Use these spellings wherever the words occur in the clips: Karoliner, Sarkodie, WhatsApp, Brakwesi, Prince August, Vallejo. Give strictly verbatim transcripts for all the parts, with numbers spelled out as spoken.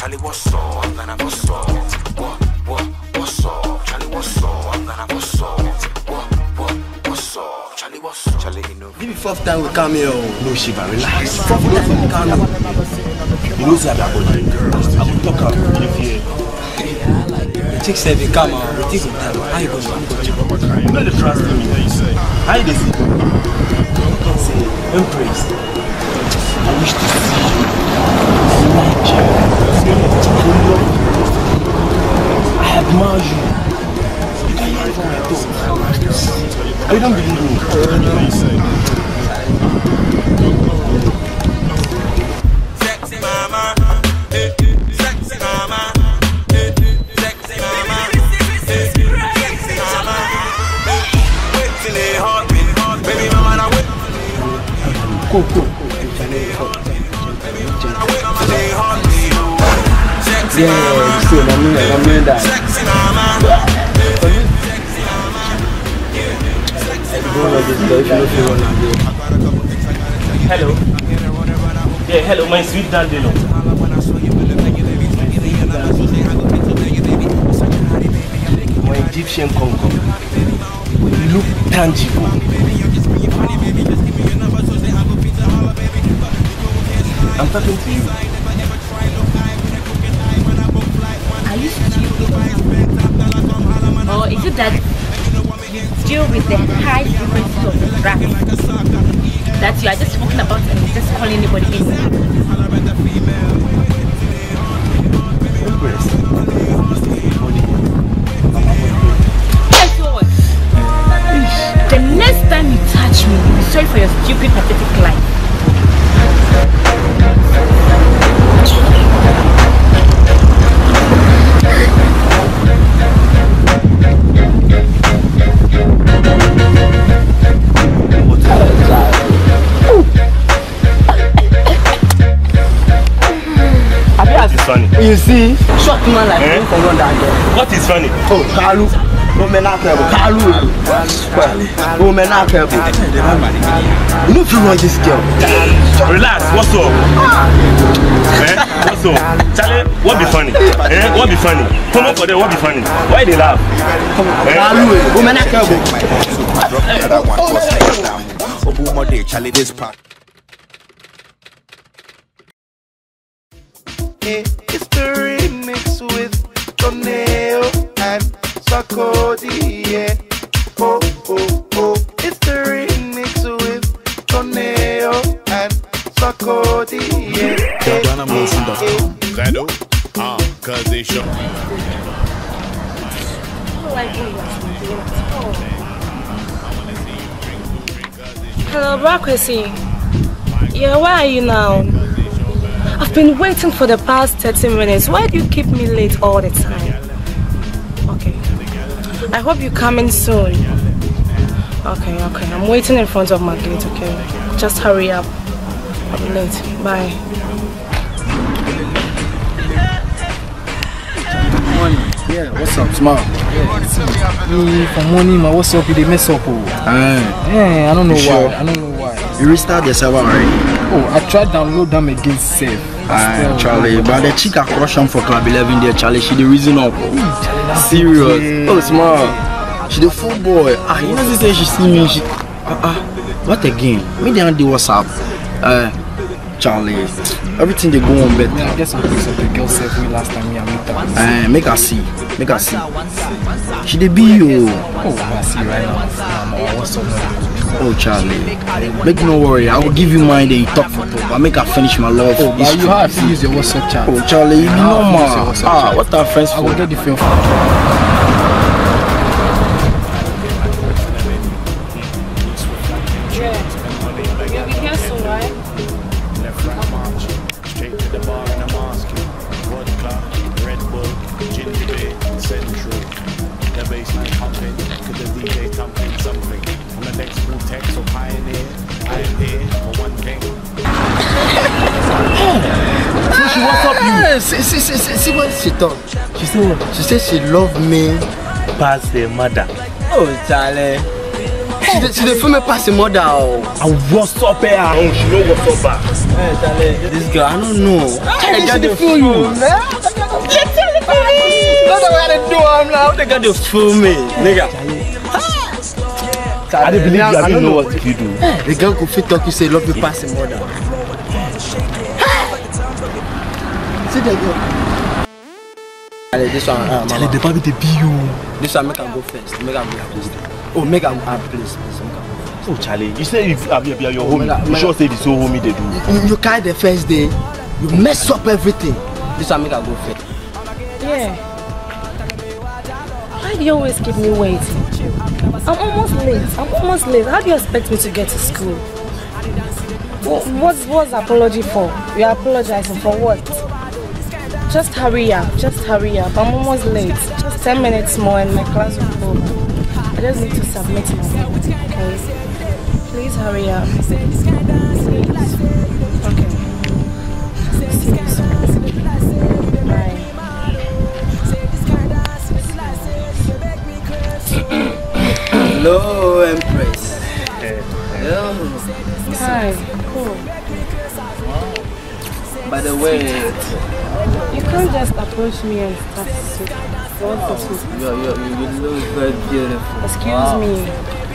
Charlie, what's up? I'm gonna what's up? What, what, what's up? Charlie, what's up? I'm gonna what's up? What, what, what's up? Charlie, what's up? Charlie, you know. Give me fourth time we come here. No shiver, relax. Fourth time we come here. You know say I go drink. I go talk up. The chick say they come out. We take some time. How you go drink? You know the first thing you say. How you dey see? Say, embrace. I wish to see you. I admire you. You can't hear it from my throat. I don't believe me. Sexy mama. Sexy mama. Sexy mama. Sexy mama. Wait till they hurt me. Baby mama, now wait. Go, go, go. They hurt me. Baby mama, wait till they hurt me. Yeah, you see, I mean, I mean that. Hello. Yeah, hello, my sweet Dandino. My Egyptian Congo. You look tangible. I'm talking to you. Or is it that you deal with the high frequency of the rap? That you are just talking about and just calling anybody in? Guess what? The next time you touch me, I'm sorry for your stupid, pathetic life. You see, short man like eh? For one that girl. What is funny? Oh, Kalu. Women are terrible. Kalu. Women are terrible. You know if you want this girl. Relax, what's up? eh? What's up? Charlie, what be funny? eh? What be funny? Come on for them, what be funny? Why they laugh? Kalu, women are terrible. Charlie, this part. It's the remix with Romeo and Sarkodie, yeah. Oh, oh, oh. It's the remix with Romeo and Sarkodie, yeah. Hello, Brakwesi. Yeah, where are you now? I've been waiting for the past thirty minutes. Why do you keep me late all the time? Okay. I hope you're coming soon. Okay, okay. I'm waiting in front of my gate, okay? Just hurry up. I'll be late. Bye. Morning. Yeah, what's up? Smile. Yeah. For morning, my what's up with the mess up? Yeah, I don't know why. I don't know why. You restart the server already? Oh, I tried to download them against save. Aye, Charlie, but the chick I crushed them for Club eleven there, Charlie, she the reason up. Serious. Oh, smart. She the full boy. Ah, you know this she see me, she... Ah, ah. What again? Me they on the WhatsApp. Uh, Charlie, everything they go on better. Yeah, I guess I'm because of the girl save me last time me I met her. Uh, make her see. Make her see. She the be you. Oh, I see right now. What's up? Oh, Charlie, make no worry. I will give you mine. Then you talk for talk. I make her finish my love. Oh, but you have to use your WhatsApp chat. Oh, Charlie, you know ma. Ah, what are friends for? I will get the film for you. You'll be here soon, right? See, see, see, see what she done. She said she, she loved me past the mother. Oh, Charlie. She dey film me pass the mother. I WhatsApp her. Oh, she no WhatsApp back. Hey, darling. This girl, I don't know. I got to film you. Let's tell the police. That's what I do. I'm now. They got to film me, nigga. I don't believe I don't, I don't know, know what you do. Hey, the girl could fit talk, you say love you pass him mother. See the girl. This one, uh, Charlie, the baby the B U. This one make him go first. Make him go first. Oh, make him go first. Oh, Charlie, you say if uh, you're your homie, you sure say this whole homie they do. You, you carry the first day, you mess up everything. This one make him go first. Yeah. Why do you always keep me waiting? I'm almost late. I'm almost late. How do you expect me to get to school? What, what's, what's apology for? You're apologizing for what? Just hurry up. Just hurry up. I'm almost late. Just ten minutes more and my class will go. I just need to submit my work, okay? Please hurry up. Please. Okay. See you soon. Bye. Hello, Empress. Hello. Hi. Cool. By the way, you can't just approach me and start to you, you, you look very beautiful. Excuse wow. me.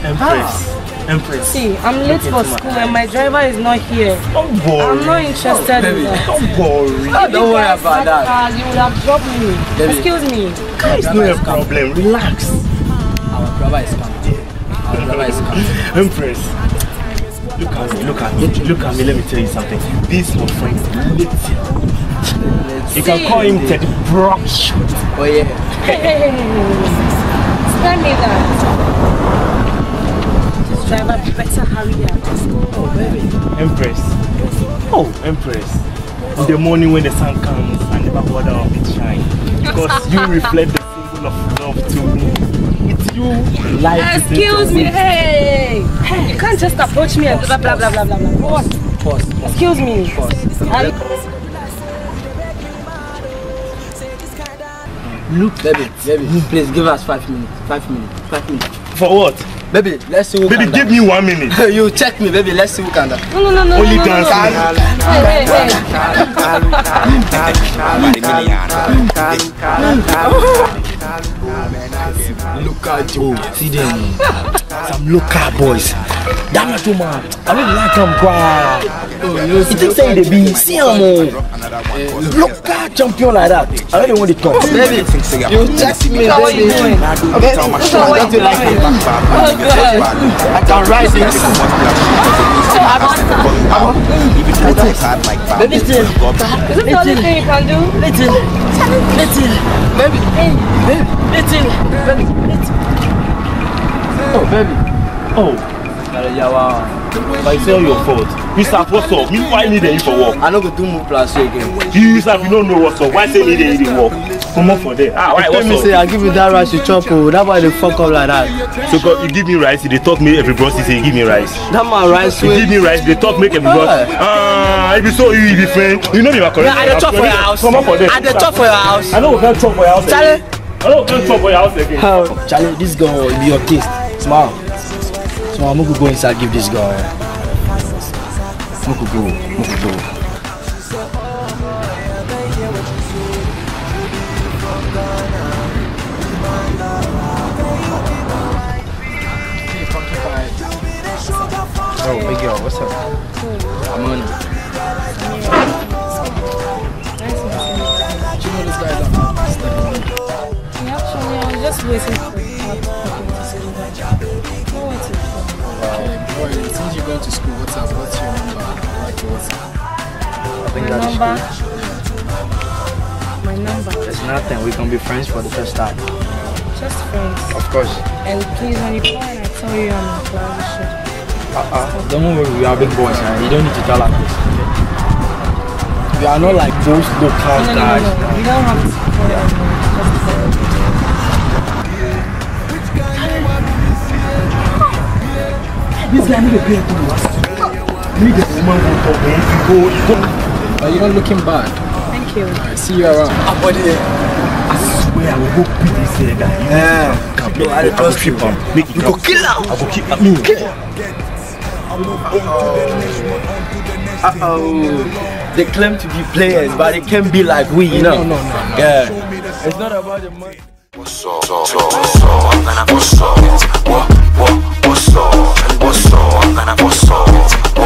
Empress. Ah. Empress. See, I'm late for school and my driver is not here. Don't worry. I'm not interested oh, in that. Don't worry. Oh, don't worry about that. Cars, you would have dropped me. Baby. Excuse me. It's no problem. Relax. Our driver is coming. Empress, look at me, look at me, look at me, let me tell you something. This my friend is little. You can call him Teddy Brush. Oh yeah. Hey, hey, hey, stand me that. This driver better hurry up. Oh baby. Empress. Oh, Empress. In the morning when the sun comes and the backward of it shines. Because you reflect the symbol of love to me. You like excuse me, hey. hey! You can't just approach me and blah blah blah blah blah blah. What? Pause. Excuse me. Pause. I... Look, baby, baby, please give us five minutes. Five minutes. Five minutes. For what? Baby, let's see who baby, can give me one minute. You check me, baby, let's see who can. No, no, no, no. Only no, no, dance. No. Hey, hey, hey. Look at you, see them. Some local boys. Damn it, man. I don't like them, bro. You think say they be same? Local champion like that. I don't want to talk. Baby, you text me. How are you doing? Okay, how are you doing? I can ride this. Baby, is it the only thing you can do? Little, little, baby, baby. Baby, little, baby, little. Oh, baby. Oh. But it's not your fault. You start what's up. You why need it for work? I don't go do more plus again. You start, you don't know what's up. Why say need it for work? Come on for there. Ah, why? Tell me say I give you that rice you chop. Oh, that's why they fuck up like that. So God, you give me rice, they talk me every bros. They say you give me rice. That my rice. You give me rice, they talk make every bros. Ah, if you so you be friend, you know me my correct. I dey chop for your house. Come on for there. I dey chop for your house. I know we can't chop for your house. Charlie. I don't go for your house again. Oh, Charlie, this girl will be your taste. Smile. Smile, I'm going to go inside give this girl. I'm going to go. I'm going to go. Oh, big girl, what's up? I'm on it. Do you know this guy down? I'm just waiting for you. Okay, since you're going to school, what's up? What's your number? Like your WhatsApp? I think my number? My number? There's nothing. We can be friends for the first time. Just friends. Of course. And please, when you call and I tell you I'm in class, Uh-uh. Don't worry, we are big boys, man. You don't need to tell us this. We are not like those local guys. No, no, no. We don't have to call. This guy need a pay to us. Need a woman who talk and you go, you go. Are you not looking bad? Thank you. I see you around. I swear. I will go beat this uh, guy. Yeah. Come on, I will keep him. You go kill him. I will keep him. Kill him. Uh oh. They claim to be players, but they can't be like we, you know. No, no, no, no. Yeah. It's not about the money. What's up? What's up? What's up? What's up? What's up? What's up?